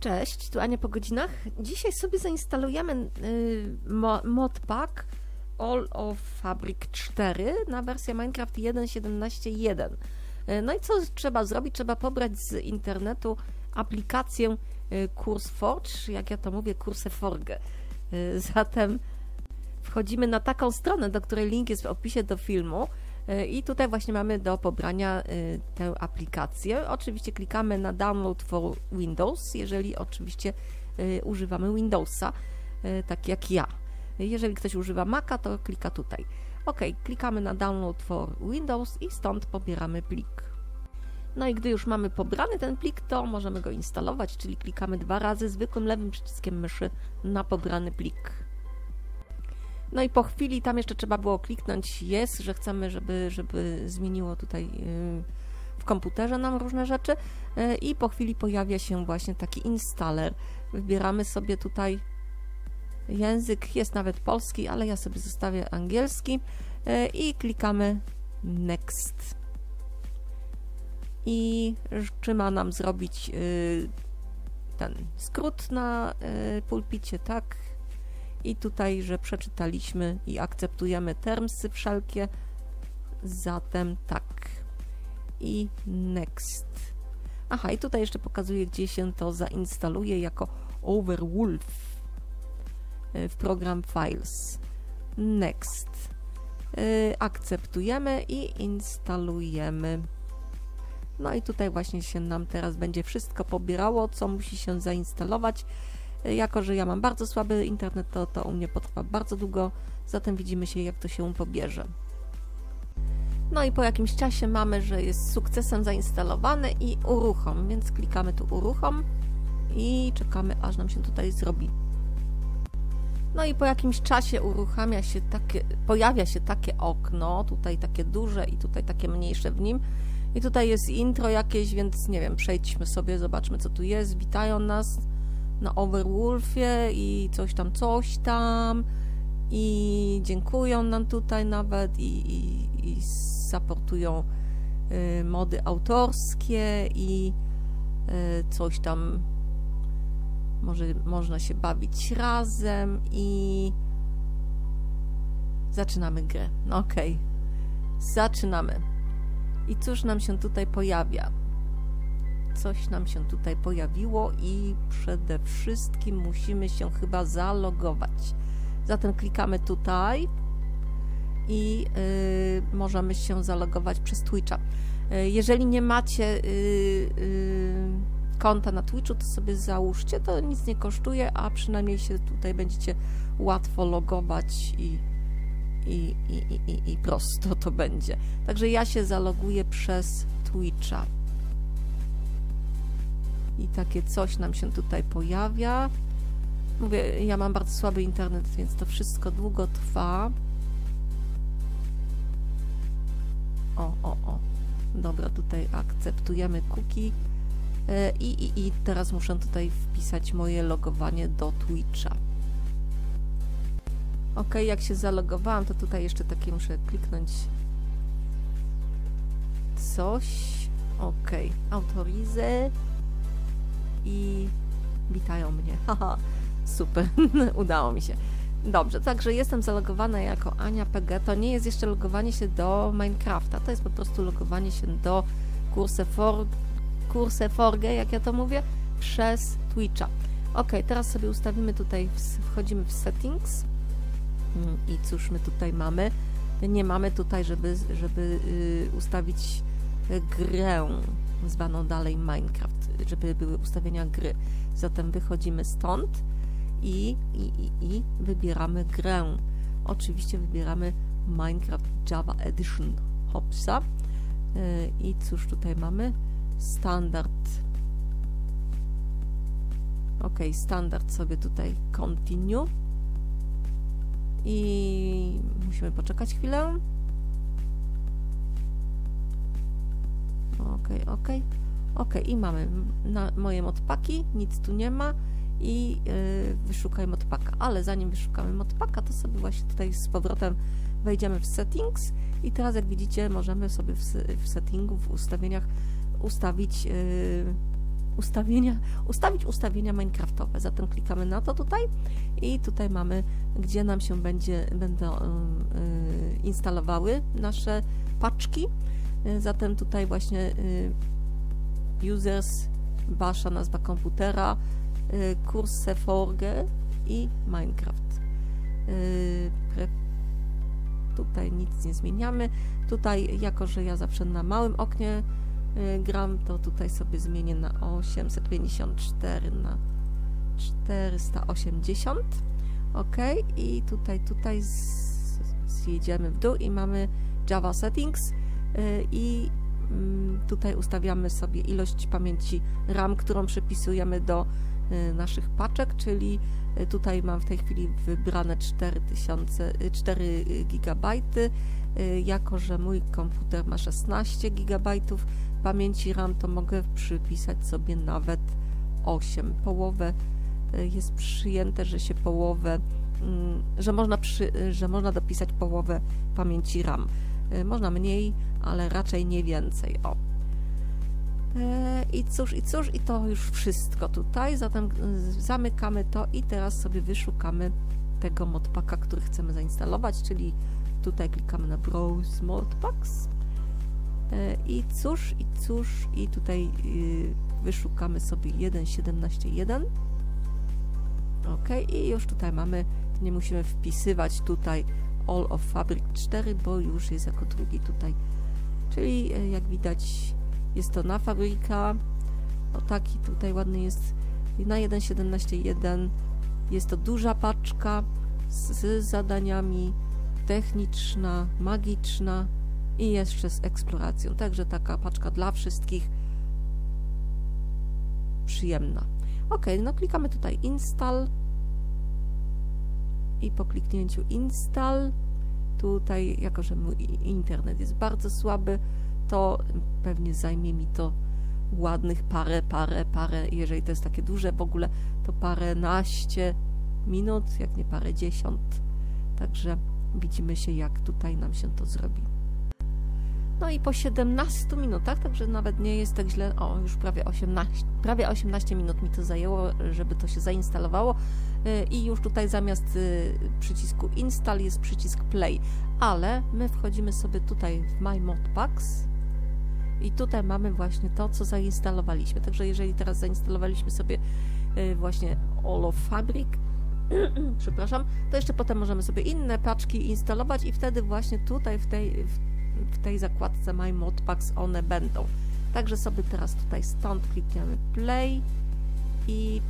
Cześć, tu Ania po godzinach. Dzisiaj sobie zainstalujemy modpack All of Fabric 4 na wersję Minecraft 1.17.1. No i co trzeba zrobić? Trzeba pobrać z internetu aplikację CurseForge, jak ja to mówię, CurseForge. Zatem wchodzimy na taką stronę, do której link jest w opisie do filmu i tutaj właśnie mamy do pobrania tę aplikację. Oczywiście klikamy na Download for Windows, jeżeli oczywiście używamy Windowsa, tak jak ja. Jeżeli ktoś używa Maca, to klika tutaj. OK, klikamy na Download for Windows i stąd pobieramy plik. No i gdy już mamy pobrany ten plik, to możemy go instalować, czyli klikamy dwa razy zwykłym lewym przyciskiem myszy na pobrany plik. No i po chwili tam jeszcze trzeba było kliknąć yes, że chcemy, żeby zmieniło tutaj w komputerze nam różne rzeczy i po chwili pojawia się właśnie taki installer. Wybieramy sobie tutaj język, jest nawet polski, ale ja sobie zostawię angielski i klikamy next. I czy ma nam zrobić ten skrót na pulpicie, tak? I tutaj, że przeczytaliśmy i akceptujemy termsy wszelkie, zatem tak. I next. Aha, i tutaj jeszcze pokazuję, gdzie się to zainstaluje jako Overwolf w program Files. Next. Akceptujemy i instalujemy. No i tutaj właśnie się nam teraz będzie wszystko pobierało, co musi się zainstalować. Jako że ja mam bardzo słaby internet, to u mnie potrwa bardzo długo, zatem widzimy się, jak to się pobierze. No i po jakimś czasie mamy, że jest sukcesem zainstalowany i uruchom, więc klikamy tu uruchom i czekamy, aż nam się tutaj zrobi. No i po jakimś czasie pojawia się takie okno, tutaj takie duże i tutaj takie mniejsze w nim. I tutaj jest intro jakieś, więc nie wiem, przejdźmy sobie, zobaczmy, co tu jest. Witają nas na Overwolfie i coś tam i dziękują nam tutaj nawet i supportują mody autorskie i coś tam. Może można się bawić razem i zaczynamy grę. OK, zaczynamy. I cóż nam się tutaj pojawia? Coś nam się tutaj pojawiło i przede wszystkim musimy się chyba zalogować. Zatem klikamy tutaj i możemy się zalogować przez Twitcha. Jeżeli nie macie konta na Twitchu, to sobie załóżcie, to nic nie kosztuje, a przynajmniej się tutaj będziecie łatwo logować i prosto to będzie. Także ja się zaloguję przez Twitcha. I takie coś nam się tutaj pojawia. Mówię, ja mam bardzo słaby internet, więc to wszystko długo trwa. O. Dobra, tutaj akceptujemy cookie. I teraz muszę tutaj wpisać moje logowanie do Twitcha. OK, jak się zalogowałam, to tutaj jeszcze takie muszę kliknąć coś. OK, autoryzuję i witają mnie. Haha, super, udało mi się. Dobrze, także jestem zalogowana jako Ania PG. To nie jest jeszcze logowanie się do Minecrafta, to jest po prostu logowanie się do CurseForge, jak ja to mówię, przez Twitcha. OK, teraz sobie ustawimy tutaj, wchodzimy w settings i cóż my tutaj mamy? Nie mamy tutaj, żeby ustawić grę zwaną dalej Minecraft, żeby były ustawienia gry. Zatem wychodzimy stąd i wybieramy grę. Oczywiście wybieramy Minecraft Java Edition Hopsa. I cóż tutaj mamy? Standard. OK, standard sobie tutaj continue. I musimy poczekać chwilę. OK. I mamy moje modpaki, nic tu nie ma i wyszukaj modpaka. Ale zanim wyszukamy modpaka, to sobie właśnie tutaj z powrotem wejdziemy w settings i teraz, jak widzicie, możemy sobie w settingu, w ustawieniach ustawić ustawienia Minecraftowe. Zatem klikamy na to tutaj i tutaj mamy, gdzie nam się będą instalowały nasze paczki. Zatem tutaj właśnie users, wasza nazwa komputera, CurseForge i Minecraft. Tutaj nic nie zmieniamy. Tutaj, jako że ja zawsze na małym oknie gram, to tutaj sobie zmienię na 854 na 480. Ok, i tutaj zjedziemy w dół i mamy Java Settings i tutaj ustawiamy sobie ilość pamięci RAM, którą przypisujemy do naszych paczek, czyli tutaj mam w tej chwili wybrane 4 GB. Jako że mój komputer ma 16 GB pamięci RAM, to mogę przypisać sobie nawet 8. Połowę jest przyjęte, że się połowę, że można dopisać połowę pamięci RAM. Można mniej, ale raczej nie więcej. O. I cóż, i to już wszystko tutaj, zatem zamykamy to i teraz sobie wyszukamy tego modpacka, który chcemy zainstalować, czyli tutaj klikamy na Browse Modpacks i tutaj wyszukamy sobie 1.17.1. ok, i już tutaj mamy, nie musimy wpisywać tutaj All of Fabric 4, bo już jest jako drugi tutaj, czyli jak widać jest to na fabryka. O, taki tutaj ładny jest. Na 1.17.1 jest to duża paczka z zadaniami, techniczna, magiczna i jeszcze z eksploracją. Także taka paczka dla wszystkich przyjemna. Ok, no klikamy tutaj install i po kliknięciu install, tutaj jako że mój internet jest bardzo słaby, to pewnie zajmie mi to ładnych parę, jeżeli to jest takie duże w ogóle, to paręnaście minut, jak nie parędziesiąt. Także widzimy się, jak tutaj nam się to zrobi. No i po 17 minutach, także nawet nie jest tak źle, o, już prawie 18 minut mi to zajęło, żeby to się zainstalowało i już tutaj zamiast przycisku install jest przycisk play, ale my wchodzimy sobie tutaj w My Modpacks i tutaj mamy właśnie to, co zainstalowaliśmy. Także jeżeli teraz zainstalowaliśmy sobie właśnie All of Fabric, przepraszam, to jeszcze potem możemy sobie inne paczki instalować i wtedy właśnie tutaj w tej zakładce My Modpacks one będą. Także sobie teraz tutaj stąd klikniemy play i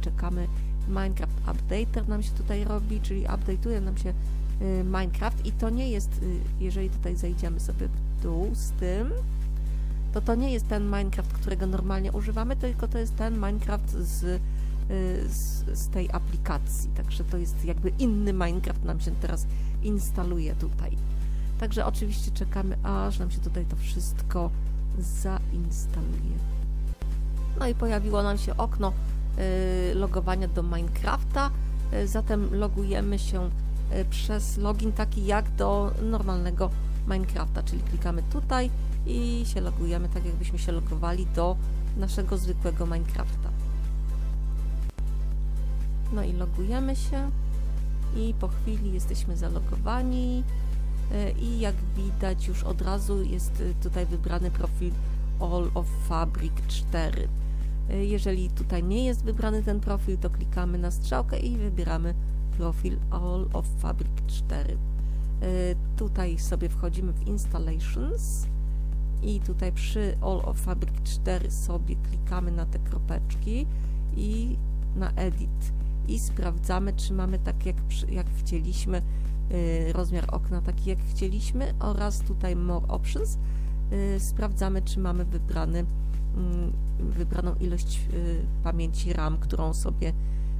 czekamy, Minecraft Updater nam się tutaj robi, czyli update'uje nam się Minecraft i to nie jest, jeżeli tutaj zejdziemy sobie w dół z tym, to to nie jest ten Minecraft, którego normalnie używamy, tylko to jest ten Minecraft z tej aplikacji. Także to jest jakby inny Minecraft nam się teraz instaluje tutaj. Także oczywiście czekamy, aż nam się tutaj to wszystko zainstaluje. No i pojawiło nam się okno logowania do Minecrafta, zatem logujemy się przez login taki jak do normalnego Minecrafta, czyli klikamy tutaj i się logujemy tak, jakbyśmy się logowali do naszego zwykłego Minecrafta. No i logujemy się i po chwili jesteśmy zalogowani i jak widać już od razu jest tutaj wybrany profil All of Fabric 4. Jeżeli tutaj nie jest wybrany ten profil, to klikamy na strzałkę i wybieramy profil All of Fabric 4. Tutaj sobie wchodzimy w Installations i tutaj przy All of Fabric 4 sobie klikamy na te kropeczki i na Edit i sprawdzamy, czy mamy tak jak chcieliśmy, rozmiar okna taki jak chcieliśmy, oraz tutaj More Options sprawdzamy, czy mamy wybraną ilość pamięci RAM, którą sobie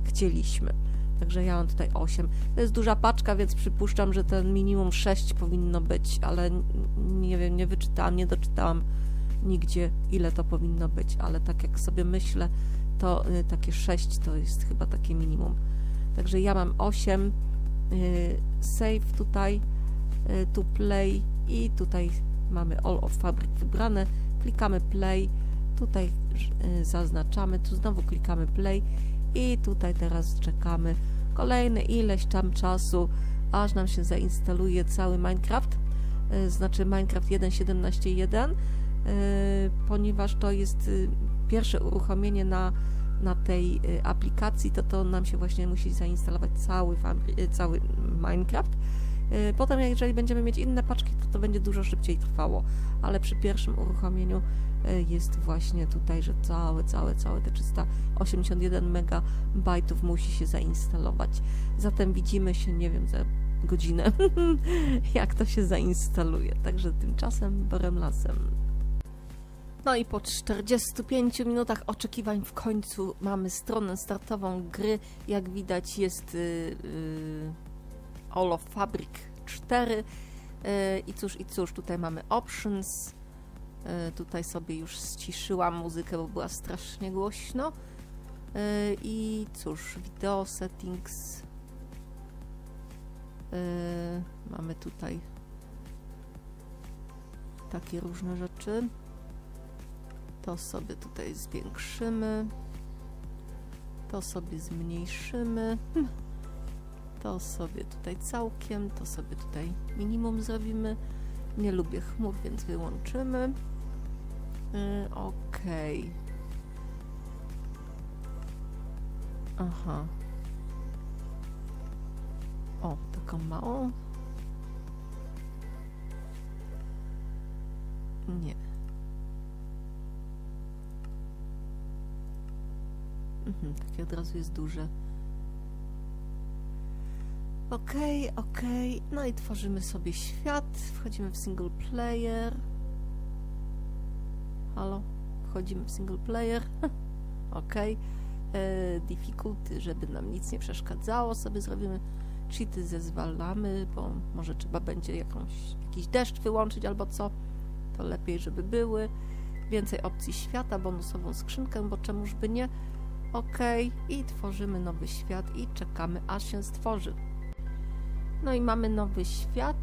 chcieliśmy. Także ja mam tutaj 8. To jest duża paczka, więc przypuszczam, że ten minimum 6 powinno być, ale nie wiem, nie wyczytałam, nie doczytałam nigdzie, ile to powinno być, ale tak jak sobie myślę, to takie 6 to jest chyba takie minimum. Także ja mam 8, save tutaj, tu play i tutaj mamy All of Fabric wybrane, klikamy play tutaj zaznaczamy, tu znowu klikamy play i tutaj teraz czekamy kolejne ileś tam czasu, aż nam się zainstaluje cały Minecraft, znaczy Minecraft 1.17.1, ponieważ to jest pierwsze uruchomienie na tej aplikacji, to nam się właśnie musi zainstalować cały Minecraft. Potem, jeżeli będziemy mieć inne paczki, to będzie dużo szybciej trwało, ale przy pierwszym uruchomieniu jest właśnie tutaj, że całe te 381 megabajtów musi się zainstalować. Zatem widzimy się, nie wiem, za godzinę, jak to się zainstaluje. Także tymczasem borem lasem. No i po 45 minutach oczekiwań w końcu mamy stronę startową gry. Jak widać jest All of Fabric 4 i cóż, tutaj mamy options. Tutaj sobie już ściszyłam muzykę, bo była strasznie głośno. I cóż, video settings. Mamy tutaj takie różne rzeczy. To sobie tutaj zwiększymy. To sobie zmniejszymy. To sobie tutaj całkiem. To sobie tutaj minimum zrobimy. Nie lubię chmur, więc wyłączymy. OK. Aha. O, taką małą. Nie. Takie od razu jest duże. OK. No i tworzymy sobie świat. Wchodzimy w single player. Halo? Wchodzimy w single player. OK. Difficulty, żeby nam nic nie przeszkadzało. Sobie zrobimy cheaty, zezwalamy, bo może trzeba będzie jakiś deszcz wyłączyć albo co. To lepiej, żeby były. Więcej opcji świata, bonusową skrzynkę, bo czemuż by nie. OK. I tworzymy nowy świat i czekamy, aż się stworzy. No i mamy nowy świat.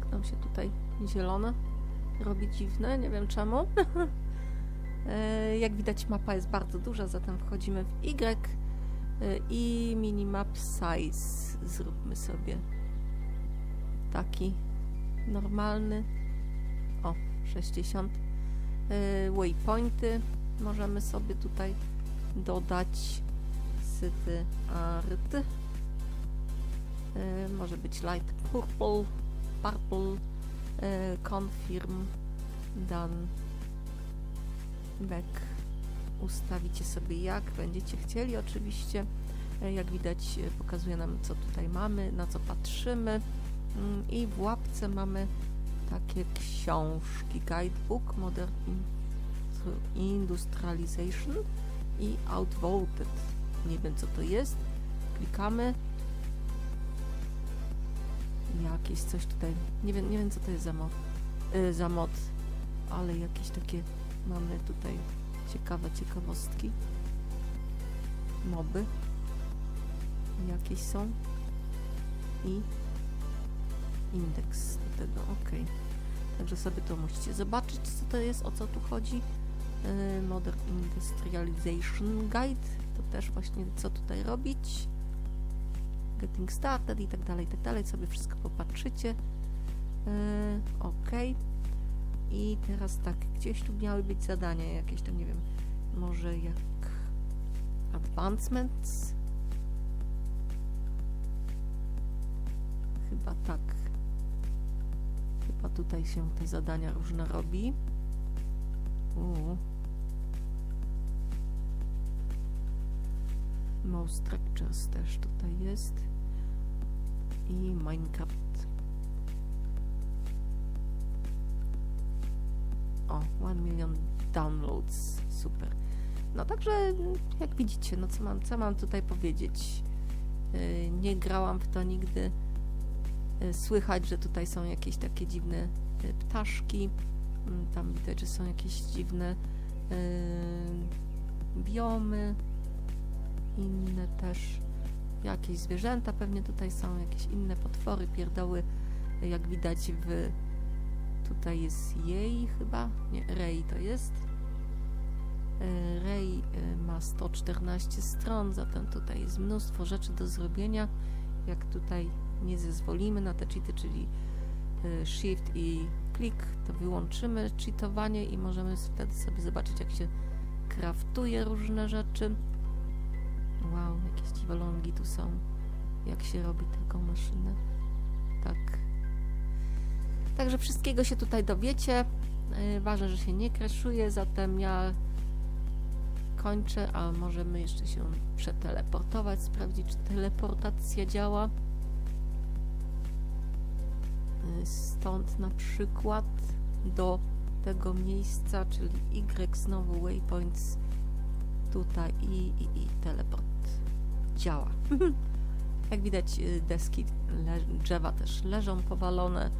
Tak nam się tutaj zielone robi dziwne, nie wiem czemu. Jak widać mapa jest bardzo duża, zatem wchodzimy w Y i minimap size zróbmy sobie taki normalny, o 60. Waypointy możemy sobie tutaj dodać, syty art. Może być light purple, confirm, done, back. Ustawicie sobie jak będziecie chcieli oczywiście. Jak widać pokazuje nam co tutaj mamy, na co patrzymy. I w łapce mamy takie książki, guidebook, Modern Industrialization i Outvoted. Nie wiem co to jest. Klikamy. Jakieś coś tutaj, nie wiem co to jest za mod, ale jakieś takie mamy tutaj ciekawe ciekawostki, moby jakieś są i indeks do tego, OK. Także sobie to musicie zobaczyć co to jest, o co tu chodzi. Modern Industrialization Guide, to też właśnie co tutaj robić. Getting started i tak dalej, sobie wszystko popatrzycie. OK. I teraz tak, gdzieś tu miały być zadania jakieś, to nie wiem, może jak advancements? Chyba tak. Chyba tutaj się te zadania różne robi. Mouse structures też tutaj jest. I Minecraft. O, 1 milion downloads. Super. No także, jak widzicie, no co mam tutaj powiedzieć? Nie grałam w to nigdy. Słychać, że tutaj są jakieś takie dziwne ptaszki. Tam widać, że są jakieś dziwne biomy. Inne też. Jakieś zwierzęta pewnie tutaj są, jakieś inne potwory, pierdoły, jak widać w... Tutaj jest jej chyba? Nie, REI to jest. REI ma 114 stron, zatem tutaj jest mnóstwo rzeczy do zrobienia. Jak tutaj nie zezwolimy na te cheaty, czyli shift i klik, to wyłączymy cheatowanie i możemy wtedy sobie zobaczyć, jak się kraftuje różne rzeczy. Wow, jakieś dziwolągi tu są. Jak się robi taką maszynę. Tak. Także wszystkiego się tutaj dowiecie. Ważne, że się nie crashuje, zatem ja kończę, a możemy jeszcze się przeteleportować, sprawdzić, czy teleportacja działa. Stąd na przykład do tego miejsca, czyli Y, znowu waypoints, tutaj i teleport działa. Jak widać, deski drzewa też leżą powalone.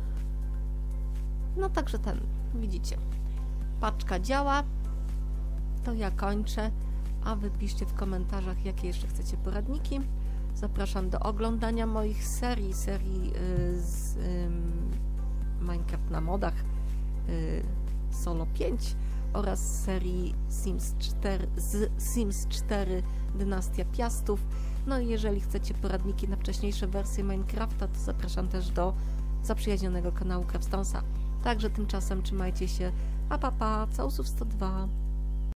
No także ten, widzicie, paczka działa. To ja kończę, a wy piszcie w komentarzach, jakie jeszcze chcecie poradniki. Zapraszam do oglądania moich serii z Minecraft na modach Solo 5 oraz serii z Sims 4 Dynastia Piastów. No i jeżeli chcecie poradniki na wcześniejsze wersje Minecrafta, to zapraszam też do zaprzyjaźnionego kanału CraftStonesa. Także tymczasem trzymajcie się, a pa pa, całusów 102.